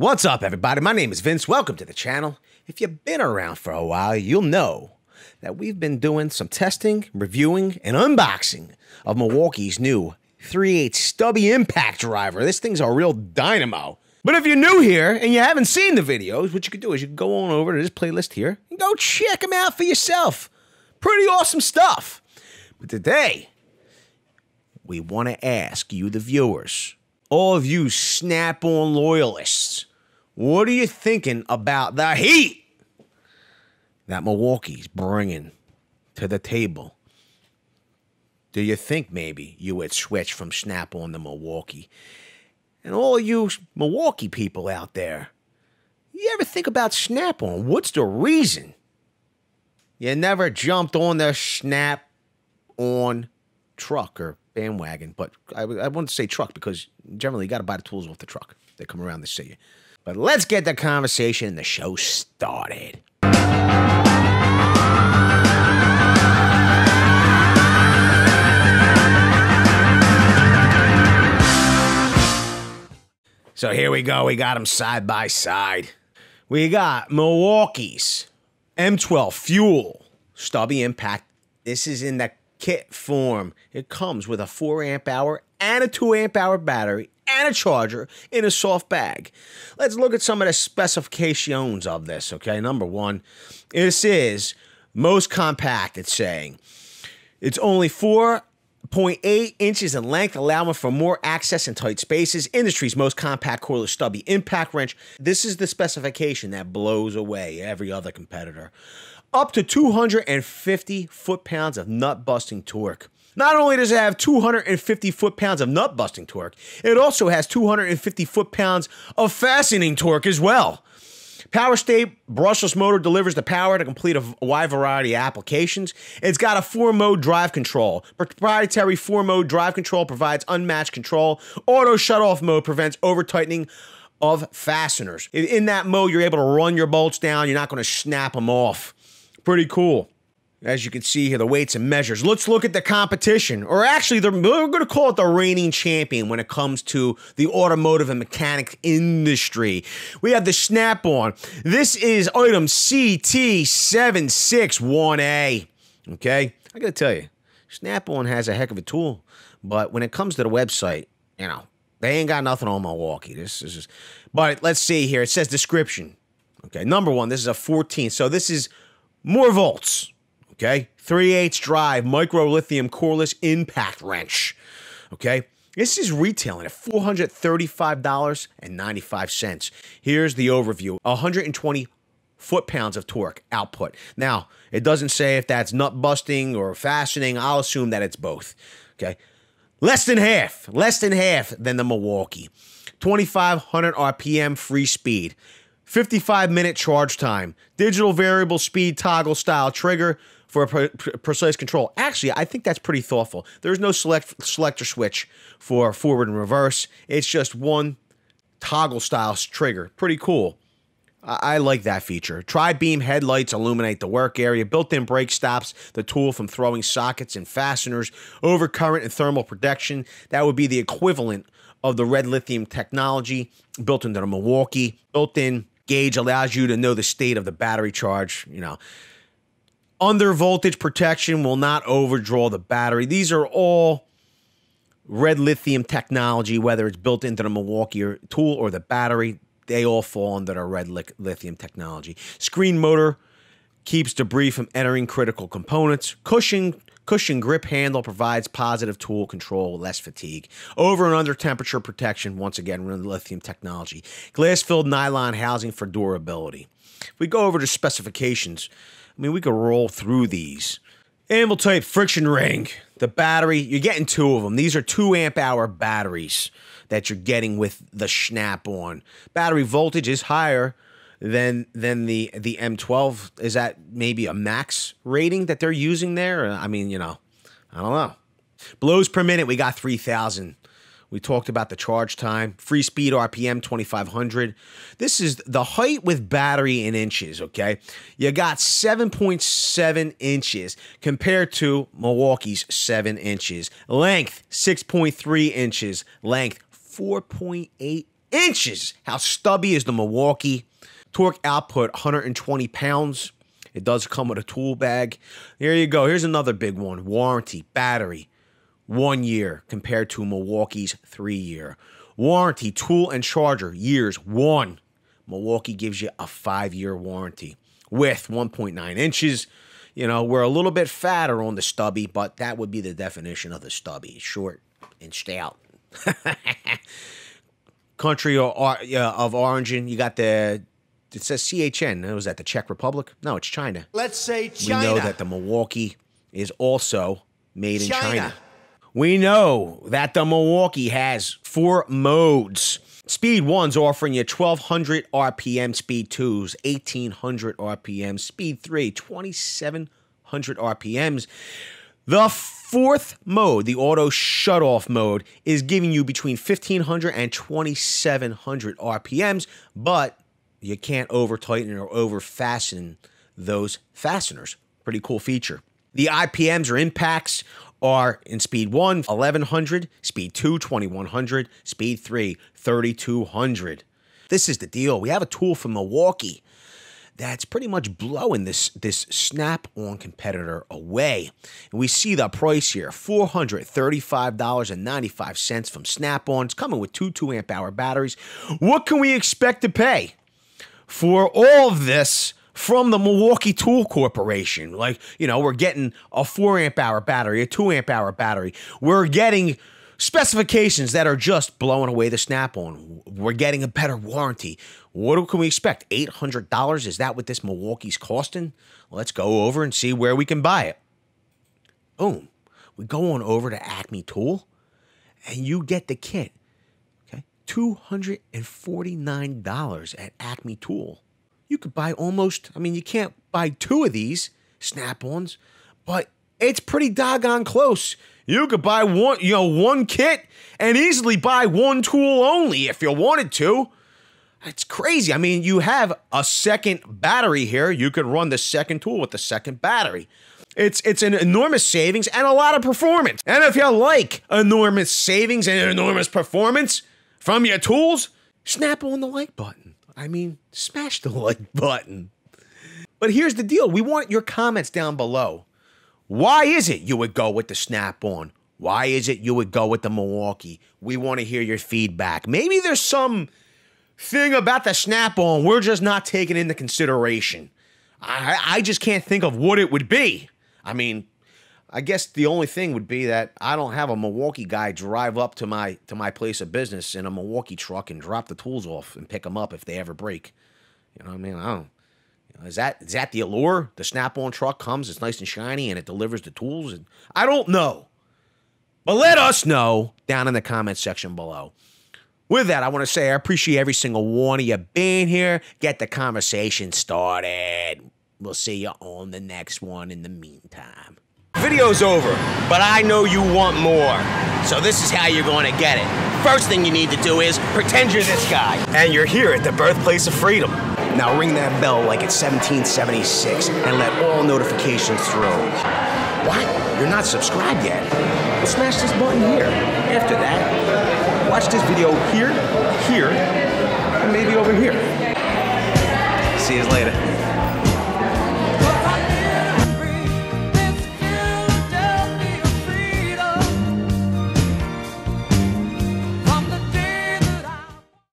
What's up, everybody? My name is Vince. Welcome to the channel. If you've been around for a while, you'll know that we've been doing some testing, reviewing, and unboxing of Milwaukee's new 3/8 stubby impact driver. This thing's a real dynamo. But if you're new here and you haven't seen the videos, what you can do is you can go on over to this playlist here and go check them out for yourself. Pretty awesome stuff. But today, we want to ask you, the viewers, all of you Snap-on loyalists, what are you thinking about the heat that Milwaukee's bringing to the table? Do you think maybe you would switch from Snap-on to Milwaukee? And all you Milwaukee people out there, you ever think about Snap-on? What's the reason you never jumped on the Snap-on truck or bandwagon? But I want to say truck because generally you got to buy the tools off the truck. They come around to see you. But let's get the conversation and the show started. So here we go. We got them side by side. We got Milwaukee's M12 Fuel stubby impact. This is in the kit form. It comes with a 4 amp hour and a 2 amp hour battery and a charger in a soft bag. Let's look at some of the specifications of this, okay? Number one, this is most compact, it's saying. It's only 4.8 inches in length, allowing for more access in tight spaces. Industry's most compact cordless stubby impact wrench. This is the specification that blows away every other competitor. Up to 250 foot-pounds of nut-busting torque. Not only does it have 250 foot-pounds of nut-busting torque, it also has 250 foot-pounds of fastening torque as well. POWERSTATE brushless motor delivers the power to complete a wide variety of applications. It's got a 4-mode drive control. Proprietary 4-mode drive control provides unmatched control. Auto shut-off mode prevents over-tightening of fasteners. In that mode, you're able to run your bolts down. You're not going to snap them off. Pretty cool. As you can see here, the weights and measures. Let's look at the competition, or actually, we're going to call it the reigning champion when it comes to the automotive and mechanics industry. We have the Snap-on. This is item CT761A, okay? I got to tell you, Snap-on has a heck of a tool, but when it comes to the website, you know, they ain't got nothing on Milwaukee. But let's see here. It says description, okay? Number one, this is a 14, so this is more volts. Okay, 3/8 drive, Micro Lithium cordless impact wrench. Okay, this is retailing at $435.95. Here's the overview: 120 foot-pounds of torque output. Now, it doesn't say if that's nut busting or fastening. I'll assume that it's both. Okay, less than half than the Milwaukee. 2,500 RPM free speed. 55-minute charge time, digital variable speed toggle style trigger for precise control. Actually, I think that's pretty thoughtful. There's no selector switch for forward and reverse. It's just one toggle style trigger. Pretty cool. I like that feature. Tri-beam headlights illuminate the work area. Built-in brake stops the tool from throwing sockets and fasteners. Overcurrent and thermal protection. That would be the equivalent of the red lithium technology built into the Milwaukee. Built-in gauge allows you to know the state of the battery charge, you know. Under voltage protection will not overdraw the battery. These are all red lithium technology, whether it's built into the Milwaukee or tool or the battery, they all fall under the red lithium technology. Screen motor keeps debris from entering critical components. Cushion grip handle provides positive tool control, less fatigue. Over and under temperature protection, once again, lithium technology. Glass-filled nylon housing for durability. If we go over to specifications, I mean, we could roll through these. Anvil-type friction ring. The battery, you're getting two of them. These are 2 amp hour batteries that you're getting with the Snap-on. Battery voltage is higher than the M12. Is that maybe a max rating that they're using there? I mean, you know, I don't know. Blows per minute, we got 3,000. We talked about the charge time. Free speed RPM, 2,500. This is the height with battery in inches, okay? You got 7.7 inches compared to Milwaukee's 7 inches. Length, 6.3 inches. Length, 4.8 inches. How stubby is the Milwaukee? Torque output, 120 pounds. It does come with a tool bag. There you go. Here's another big one. Warranty, battery, 1 year compared to Milwaukee's 3 year. Warranty, tool and charger, years, 1. Milwaukee gives you a 5-year warranty. Width, 1.9 inches. You know, we're a little bit fatter on the stubby, but that would be the definition of the stubby. Short and stout. Country of origin, you got the... It says CHN. Was that the Czech Republic? No, it's China. Let's say China. We know that the Milwaukee is also made in China. We know that the Milwaukee has 4 modes. Speed 1's offering you 1,200 RPM. Speed 2's 1,800 RPM. Speed 3, 2,700 RPMs. The 4th mode, the auto shutoff mode, is giving you between 1,500 and 2,700 RPMs, but... you can't over-tighten or over-fasten those fasteners. Pretty cool feature. The IPMs or impacts are in Speed 1, 1,100, Speed 2, 2,100, Speed 3, 3,200. This is the deal. We have a tool from Milwaukee that's pretty much blowing this Snap-on competitor away. And we see the price here, $435.95 from Snap-on. It's coming with 2 2-amp-hour batteries. What can we expect to pay for all of this from the Milwaukee Tool Corporation? Like, you know, we're getting a 4-amp-hour battery, a 2-amp-hour battery. We're getting specifications that are just blowing away the Snap-on. We're getting a better warranty. What can we expect? $800? Is that what this Milwaukee's costing? Let's go over and see where we can buy it. Boom. We go on over to Acme Tool, and you get the kit. $249 at Acme Tool. You could buy almost, I mean, you can't buy 2 of these Snap-ons, but it's pretty doggone close. You could buy one, you know, 1 kit and easily buy 1 tool only if you wanted to. It's crazy. I mean, you have a 2nd battery here. You could run the 2nd tool with the 2nd battery. It's an enormous savings and a lot of performance. And if you like enormous savings and enormous performance from your tools, snap on the like button. I mean, smash the like button. But here's the deal. We want your comments down below. Why is it you would go with the Snap-on? Why is it you would go with the Milwaukee? We want to hear your feedback. Maybe there's some thing about the Snap-on we're just not taking into consideration. I just can't think of what it would be. I mean, I guess the only thing would be that I don't have a Milwaukee guy drive up to my place of business in a Milwaukee truck and drop the tools off and pick them up if they ever break. You know what I mean? I don't. You know, is that the allure? The Snap-on truck comes, it's nice and shiny, and it delivers the tools. And I don't know, but let us know down in the comment section below. With that, I want to say I appreciate every single one of you being here. Get the conversation started. We'll see you on the next one. In the meantime. Video's over, but I know you want more. So this is how you're going to get it. First thing you need to do is pretend you're this guy. And you're here at the birthplace of freedom. Now ring that bell like it's 1776 and let all notifications through. What? You're not subscribed yet? Well, smash this button here. After that, watch this video here, and maybe over here.